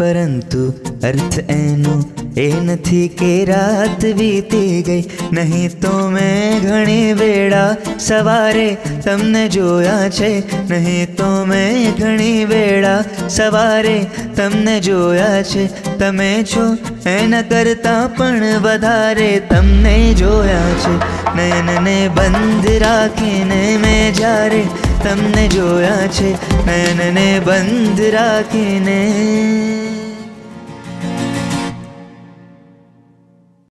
परंतु अर्थ एनो ए नथी के रात बीती गई नहीं तो मैं घणी वेड़ा सवारे तमने जोया छे नहीं तो मैं घणी वेड़ा सवारे तमने जोया छे तमे छो एना करता पण वधारे तमने जोया छे नयन ने बंध राखीने मैं जारे तमने जोया छे नयन ने बंध राखीने।